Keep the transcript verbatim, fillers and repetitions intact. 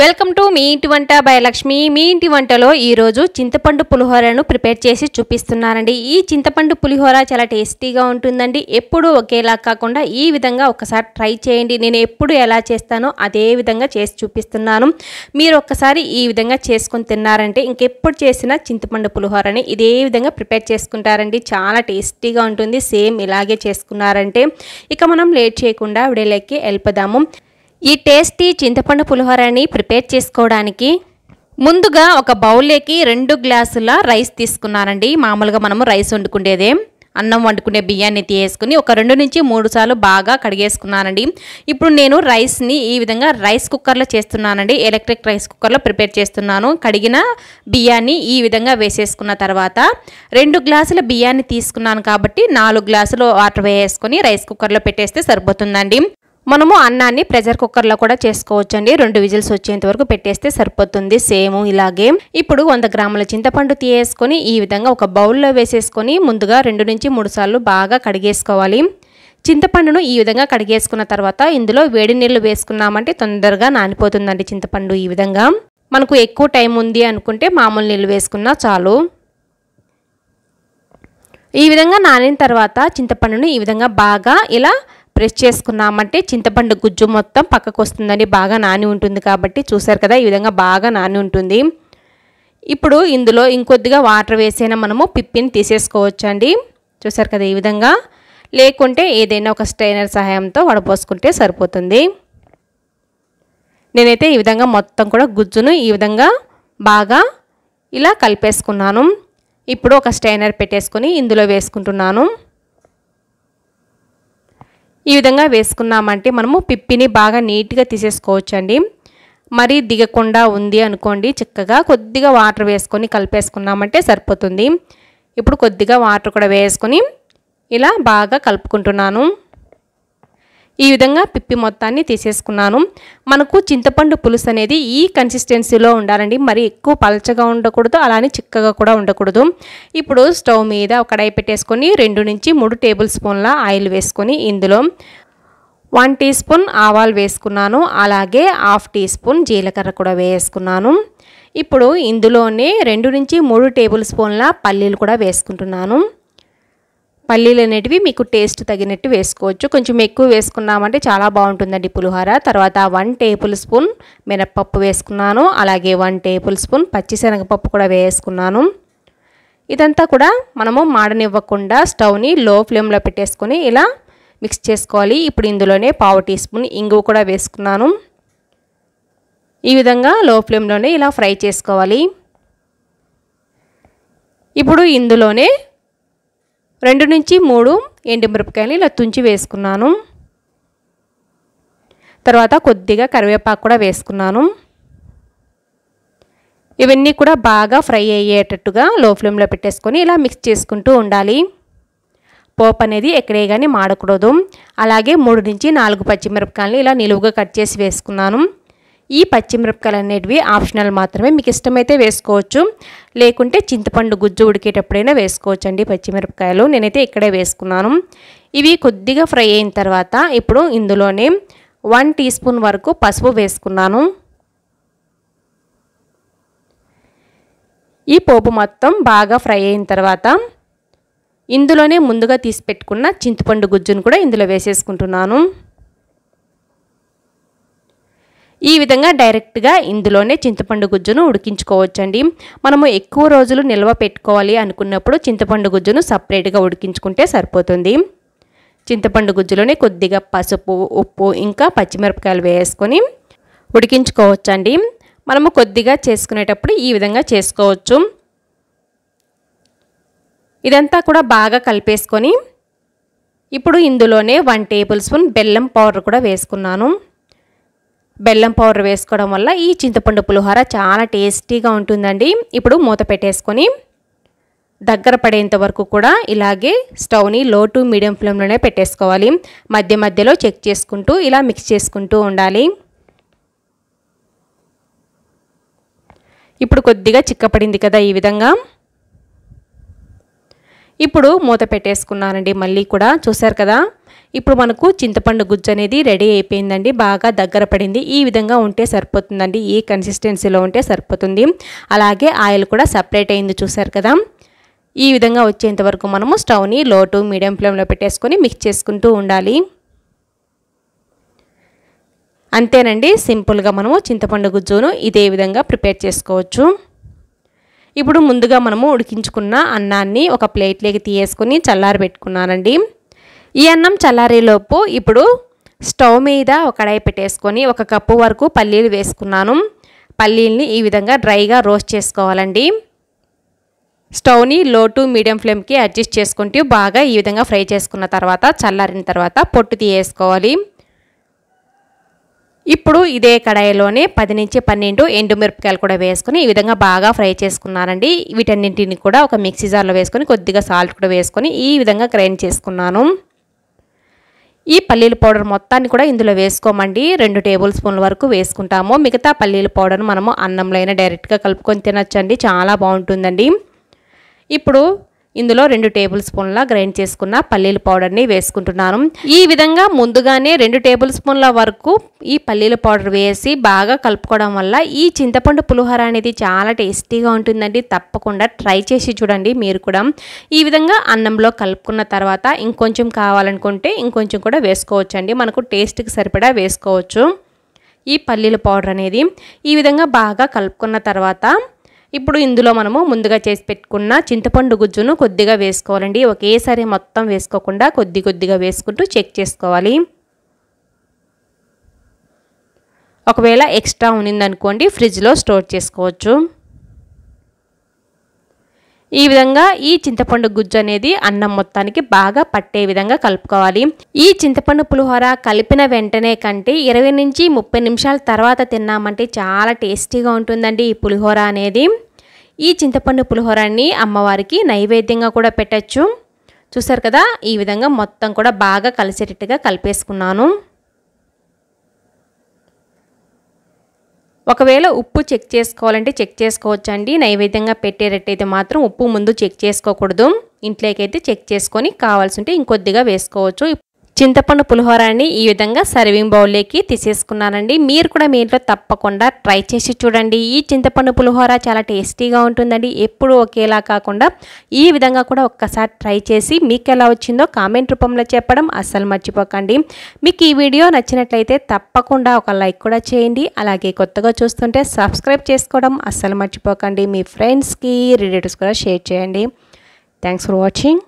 Welcome to me ఇంటి వంట by Lakshmi. మీ ఇంటి వంటలో ఈరోజు చింతపండు పులిహోరను ప్రిపేర్ చేసి చూపిస్తున్నానండి. ఈ చింతపండు పులిహోర చాలా టేస్టీగా ఉంటుందండి. ఎప్పుడు ఒకేలా కాకుండా ఈ విధంగా ఒకసారి ట్రై చేయండి. నేను ఎప్పుడు ఎలా చేస్తానో అదే విధంగా చేసి చూపిస్తున్నాను. మీరు ఒక్కసారి ఈ విధంగా చేసుకుని తిన్నారంటే ఇంకెప్పుడు చేసిన చింతపండు పులిహోరని ఇదే విధంగా ప్రిపేర్ చేసుకుంటారండి. చాలా టేస్టీగా ఉంటుంది. సేమ్ ఇలాగే చేసుకున్నారంటే ఇక మనం లేట్ చేయకుండా విడేలకి వెళ్ళిపోదాము. ఈ టేస్టీ చింతపండు పులిహోరని ప్రిపేర్ చేసుకోవడానికి ముందుగా ఒక బౌల్లోకి రెండు గ్లాసుల రైస్ తీసుకున్నానండి. మామూలుగా మనము రైస్ వండుకునేదే అన్నం వండుకునే బియ్యాన్ని తీసుకుని ఒక రెండు నుంచి మూడు సార్లు బాగా కడిగేసుకున్నానండి. ఇప్పుడు నేను రైస్ని ఈ విధంగా రైస్ కుక్కర్లో చేస్తున్నానండి. ఎలక్ట్రిక్ రైస్ కుక్కర్లో ప్రిపేర్ చేస్తున్నాను. కడిగిన బియ్యాన్ని ఈ విధంగా వేసేసుకున్న తర్వాత రెండు గ్లాసుల బియ్యాన్ని తీసుకున్నాను కాబట్టి నాలుగు గ్లాసులు వాటర్ వేసుకొని రైస్ కుక్కర్లో పెట్టేస్తే సరిపోతుందండి. మనము అన్నాన్ని ప్రెషర్ కుక్కర్లో కూడా చేసుకోవచ్చండి. రెండు విజిల్స్ వచ్చేంత వరకు పెట్టేస్తే సరిపోతుంది. సేమ్ ఇలాగే ఇప్పుడు వంద గ్రాముల చింతపండు తీసేసుకొని ఈ విధంగా ఒక బౌల్లో వేసేసుకొని ముందుగా రెండు నుంచి మూడు సార్లు బాగా కడిగేసుకోవాలి. చింతపండును ఈ విధంగా కడిగేసుకున్న తర్వాత ఇందులో వేడి నీళ్లు వేసుకున్నామంటే తొందరగా నానిపోతుందండి చింతపండు. ఈ విధంగా మనకు ఎక్కువ టైం ఉంది అనుకుంటే మామూలు నీళ్ళు వేసుకున్నా చాలు. ఈ విధంగా నానిన తర్వాత చింతపండును ఈ విధంగా బాగా ఇలా ప్రెస్ చేసుకున్నామంటే చింతపండు గుజ్జు మొత్తం పక్కకు వస్తుందని బాగా నాని ఉంటుంది కాబట్టి చూసారు కదా ఈ విధంగా బాగా నాని ఉంటుంది. ఇప్పుడు ఇందులో ఇంకొద్దిగా వాటర్ వేసైనా మనము పిప్పిని తీసేసుకోవచ్చండి. చూసారు కదా ఈ విధంగా, లేకుంటే ఏదైనా ఒక స్ట్రైనర్ సహాయంతో వడపోసుకుంటే సరిపోతుంది. నేనైతే ఈ విధంగా మొత్తం కూడా గుజ్జును ఈ విధంగా బాగా ఇలా కలిపేసుకున్నాను. ఇప్పుడు ఒక స్ట్రైనర్ పెట్టేసుకొని ఇందులో వేసుకుంటున్నాను. ఈ విధంగా వేసుకున్నామంటే మనము పిప్పిని బాగా నీట్గా తీసేసుకోవచ్చండి. మరీ దిగకుండా ఉంది అనుకోండి, చక్కగా కొద్దిగా వాటర్ వేసుకొని కలిపేసుకున్నామంటే సరిపోతుంది. ఇప్పుడు కొద్దిగా వాటర్ కూడా వేసుకొని ఇలా బాగా కలుపుకుంటున్నాను. ఈ విధంగా పిప్పి మొత్తాన్ని తీసేసుకున్నాను. మనకు చింతపండు పులుసు అనేది ఈ కన్సిస్టెన్సీలో ఉండాలండి. మరి ఎక్కువ పలచగా ఉండకూడదు, అలానే చిక్కగా కూడా ఉండకూడదు. ఇప్పుడు స్టవ్ మీద ఒక కడాయి పెట్టేసుకొని రెండు నుంచి మూడు టేబుల్ స్పూన్ల ఆయిల్ వేసుకొని ఇందులో వన్ టీ స్పూన్ ఆవాలు వేసుకున్నాను. అలాగే హాఫ్ టీ స్పూన్ జీలకర్ర కూడా వేసుకున్నాను. ఇప్పుడు ఇందులోనే రెండు నుంచి మూడు టేబుల్ స్పూన్ల పల్లీలు కూడా వేసుకుంటున్నాను. పల్లీలు అనేటివి మీకు టేస్ట్ తగినట్టు వేసుకోవచ్చు. కొంచెం ఎక్కువ వేసుకున్నామంటే చాలా బాగుంటుందండి పులిహోర. తర్వాత వన్ టేబుల్ స్పూన్ మినప్పప్పు వేసుకున్నాను. అలాగే వన్ టేబుల్ స్పూన్ పచ్చిశనగపప్పు కూడా వేసుకున్నాను. ఇదంతా కూడా మనము మాడనివ్వకుండా స్టవ్ని లో ఫ్లేమ్లో పెట్టేసుకొని ఇలా మిక్స్ చేసుకోవాలి. ఇప్పుడు ఇందులోనే పావు టీ స్పూన్ ఇంగువ కూడా వేసుకున్నాను. ఈ విధంగా లో ఫ్లేమ్లోనే ఇలా ఫ్రై చేసుకోవాలి. ఇప్పుడు ఇందులోనే రెండు నుంచి మూడు ఎండుమిరపకాయలు ఇలా తుంచి వేసుకున్నాను. తర్వాత కొద్దిగా కరివేపాకు కూడా వేసుకున్నాను. ఇవన్నీ కూడా బాగా ఫ్రై అయ్యేటట్టుగా లో ఫ్లేమ్లో పెట్టేసుకొని ఇలా మిక్స్ చేసుకుంటూ ఉండాలి. పోపు అనేది ఎక్కడే కానీ మాడకూడదు. అలాగే మూడు నుంచి నాలుగు పచ్చిమిరపకాయలు ఇలా నిలువుగా కట్ చేసి వేసుకున్నాను. ఈ పచ్చిమిరపకాయలు అనేటివి ఆప్షనల్ మాత్రమే. మీకు ఇష్టమైతే వేసుకోవచ్చు, లేకుంటే చింతపండు గుజ్జు ఉడికేటప్పుడైనా వేసుకోవచ్చు అండి పచ్చిమిరపకాయలు. నేనైతే ఇక్కడే వేసుకున్నాను. ఇవి కొద్దిగా ఫ్రై అయిన తర్వాత ఇప్పుడు ఇందులోనే వన్ టీ స్పూన్ వరకు పసుపు వేసుకున్నాను. ఈ పోపు మొత్తం బాగా ఫ్రై అయిన తర్వాత ఇందులోనే ముందుగా తీసి పెట్టుకున్న చింతపండు గుజ్జును కూడా ఇందులో వేసేసుకుంటున్నాను. ఈ విధంగా డైరెక్ట్గా ఇందులోనే చింతపండు గుజ్జును ఉడికించుకోవచ్చండి. మనము ఎక్కువ రోజులు నిల్వ పెట్టుకోవాలి అనుకున్నప్పుడు చింతపండు గుజ్జును సపరేట్గా ఉడికించుకుంటే సరిపోతుంది. చింతపండు గుజ్జులోనే కొద్దిగా పసుపు, ఉప్పు, ఇంకా పచ్చిమిరపకాయలు వేసుకొని ఉడికించుకోవచ్చండి. మనము కొద్దిగా చేసుకునేటప్పుడు ఈ విధంగా చేసుకోవచ్చు. ఇదంతా కూడా బాగా కలిపేసుకొని ఇప్పుడు ఇందులోనే వన్ టేబుల్ స్పూన్ బెల్లం పౌడర్ కూడా వేసుకున్నాను. బెల్లం పౌడర్ వేసుకోవడం వల్ల ఈ చింతపండు పులిహోర చాలా టేస్టీగా ఉంటుందండి. ఇప్పుడు మూత పెట్టేసుకొని దగ్గర పడేంత వరకు కూడా ఇలాగే స్టవ్ని లో టు మీడియం ఫ్లేమ్లోనే పెట్టేసుకోవాలి. మధ్య మధ్యలో చెక్ చేసుకుంటూ ఇలా మిక్స్ చేసుకుంటూ ఉండాలి. ఇప్పుడు కొద్దిగా చిక్కపడింది కదా ఈ విధంగా. ఇప్పుడు మూత పెట్టేసుకున్నానండి. మళ్ళీ కూడా చూసారు కదా, ఇప్పుడు మనకు చింతపండు గుజ్జు అనేది రెడీ అయిపోయిందండి. బాగా దగ్గర పడింది. ఈ విధంగా ఉంటే సరిపోతుందండి, ఈ కన్సిస్టెన్సీలో ఉంటే సరిపోతుంది. అలాగే ఆయిల్ కూడా సపరేట్ అయింది చూసారు కదా. ఈ విధంగా వచ్చేంత వరకు మనము స్టవ్ని లో టు మీడియం ఫ్లేమ్లో పెట్టేసుకొని మిక్స్ చేసుకుంటూ ఉండాలి. అంతేనండి, సింపుల్గా మనము చింతపండు గుజ్జును ఇదే విధంగా ప్రిపేర్ చేసుకోవచ్చు. ఇప్పుడు ముందుగా మనము ఉడికించుకున్న అన్నాన్ని ఒక ప్లేట్లోకి తీసేసుకొని చల్లారి పెట్టుకున్నానండి. ఈ అన్నం చల్లారేలోపు ఇప్పుడు స్టవ్ మీద ఒక కడాయి పెట్టేసుకొని ఒక కప్పు వరకు పల్లీలు వేసుకున్నాను. పల్లీల్ని ఈ విధంగా డ్రైగా రోస్ట్ చేసుకోవాలండి. స్టవ్ని లో టు మీడియం ఫ్లేమ్కి అడ్జస్ట్ చేసుకుంటూ బాగా ఈ విధంగా ఫ్రై చేసుకున్న తర్వాత చల్లారిన తర్వాత పొట్టు తీసేసుకోవాలి. ఇప్పుడు ఇదే కడాయిలోనే పది నుంచి పన్నెండు ఎండుమిరపకాయలు కూడా వేసుకొని ఈ విధంగా బాగా ఫ్రై చేసుకున్నానండి. వీటన్నింటిని కూడా ఒక మిక్సీ జార్లో వేసుకొని కొద్దిగా సాల్ట్ కూడా వేసుకొని ఈ విధంగా గ్రైండ్ చేసుకున్నాను. ఈ పల్లీల పౌడర్ మొత్తాన్ని కూడా ఇందులో వేసుకోమండి, రెండు టేబుల్ స్పూన్ల వరకు వేసుకుంటాము. మిగతా పల్లీల పౌడర్ను మనము అన్నంలో అయినా డైరెక్ట్గా కలుపుకొని తినొచ్చండి, చాలా బాగుంటుందండి. ఇప్పుడు ఇందులో రెండు టేబుల్ స్పూన్ల గ్రైండ్ చేసుకున్న పల్లీల పౌడర్ని వేసుకుంటున్నాను. ఈ విధంగా ముందుగానే రెండు టేబుల్ స్పూన్ల వరకు ఈ పల్లీల పౌడర్ వేసి బాగా కలుపుకోవడం వల్ల ఈ చింతపండు పులిహోర అనేది చాలా టేస్టీగా ఉంటుందండి. తప్పకుండా ట్రై చేసి చూడండి మీరు కూడా. ఈ విధంగా అన్నంలో కలుపుకున్న తర్వాత ఇంకొంచెం కావాలనుకుంటే ఇంకొంచెం కూడా వేసుకోవచ్చండి, మనకు టేస్ట్కి సరిపడా వేసుకోవచ్చు. ఈ పల్లీల పౌడర్ అనేది ఈ విధంగా బాగా కలుపుకున్న తర్వాత ఇప్పుడు ఇందులో మనము ముందుగా చేసి పెట్టుకున్న చింతపండు గుజ్జును కొద్దిగా వేసుకోవాలండి. ఒకేసారి మొత్తం వేసుకోకుండా కొద్ది కొద్దిగా వేసుకుంటూ చెక్ చేసుకోవాలి. ఒకవేళ ఎక్స్ట్రా ఉన్నదనుకోండి ఫ్రిడ్జ్లో స్టోర్ చేసుకోవచ్చు. ఈ విధంగా ఈ చింతపండు గుజ్జు అనేది అన్నం మొత్తానికి బాగా పట్టే విధంగా కలుపుకోవాలి. ఈ చింతపండు పులిహోర కలిపిన వెంటనే కంటే ఇరవై నుంచి ముప్పై నిమిషాల తర్వాత తిన్నామంటే చాలా టేస్టీగా ఉంటుందండి ఈ పులిహోర అనేది. ఈ చింతపండు పులిహోరాన్ని అమ్మవారికి నైవేద్యంగా కూడా పెట్టచ్చు. చూసారు కదా, ఈ విధంగా మొత్తం కూడా బాగా కలిసేటట్టుగా కలిపేసుకున్నాను. ఒకవేళ ఉప్పు చెక్ చేసుకోవాలంటే చెక్ చేసుకోవచ్చండి. నైవేద్యంగా పెట్టేటట్టయితే మాత్రం ఉప్పు ముందు చెక్ చేసుకోకూడదు. ఇంట్లోకైతే చెక్ చేసుకొని కావాల్సి ఉంటే ఇంకొద్దిగా వేసుకోవచ్చు. చింతపండు పులిహోరాన్ని ఈ విధంగా సర్వింగ్ బౌల్లోకి తీసేసుకున్నానండి. మీరు కూడా మీ ఇంట్లో తప్పకుండా ట్రై చేసి చూడండి. ఈ చింతపండు పులిహోర చాలా టేస్టీగా ఉంటుందండి. ఎప్పుడూ ఒకేలా కాకుండా ఈ విధంగా కూడా ఒక్కసారి ట్రై చేసి మీకు ఎలా వచ్చిందో కామెంట్ రూపంలో చెప్పడం అస్సలు మర్చిపోకండి. మీకు ఈ వీడియో నచ్చినట్లయితే తప్పకుండా ఒక లైక్ కూడా చేయండి. అలాగే కొత్తగా చూస్తుంటే సబ్స్క్రైబ్ చేసుకోవడం అస్సలు మర్చిపోకండి. మీ ఫ్రెండ్స్కి రిలేటివ్స్ కూడా షేర్ చేయండి. Thanks for watching.